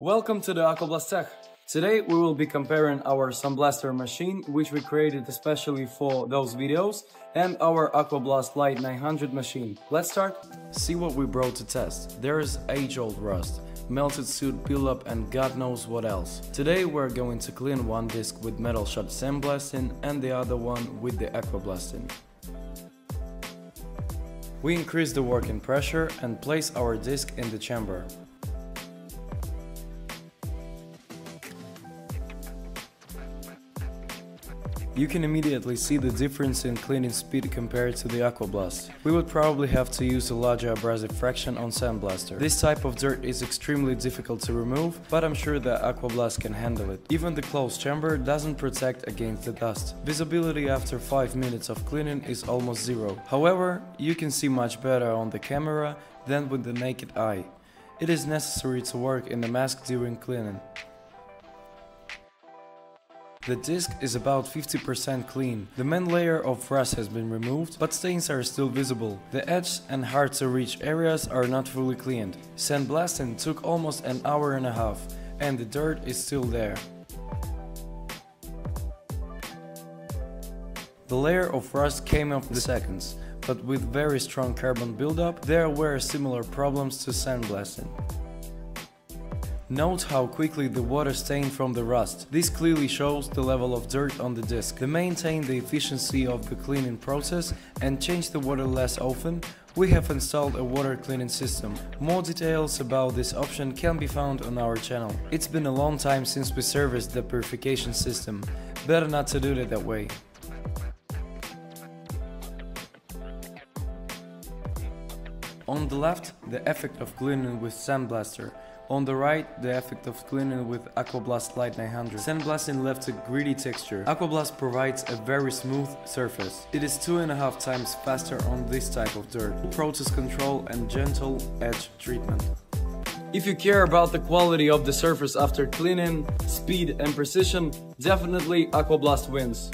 Welcome to the Aquablast Tech. Today we will be comparing our Sandblaster machine, which we created especially for those videos, and our Aquablast Lite 900 machine. Let's start. See what we brought to test. There is age-old rust, melted soot buildup, and God knows what else. Today we're going to clean one disc with metal shot sandblasting and the other one with the aquablasting. We increase the working pressure and place our disc in the chamber. You can immediately see the difference in cleaning speed compared to the Aquablast. We would probably have to use a larger abrasive fraction on Sandblaster. This type of dirt is extremely difficult to remove, but I'm sure that Aquablast can handle it. Even the closed chamber doesn't protect against the dust. Visibility after 5 minutes of cleaning is almost zero. However, you can see much better on the camera than with the naked eye. It is necessary to work in the mask during cleaning. The disc is about 50% clean. The main layer of rust has been removed, but stains are still visible. The edges and hard to reach areas are not fully cleaned. Sandblasting took almost an hour and a half, and the dirt is still there. The layer of rust came off the seconds, but with very strong carbon buildup, there were similar problems to sandblasting. Note how quickly the water stained from the rust. This clearly shows the level of dirt on the disc. To maintain the efficiency of the cleaning process and change the water less often, we have installed a water cleaning system. More details about this option can be found on our channel. It's been a long time since we serviced the purification system. Better not to do it that way. On the left, the effect of cleaning with Sandblaster. On the right, the effect of cleaning with Aquablast Lite 900. Sandblasting left a gritty texture. Aquablast provides a very smooth surface. It is 2.5 times faster on this type of dirt. Process control and gentle edge treatment. If you care about the quality of the surface after cleaning, speed and precision, definitely Aquablast wins.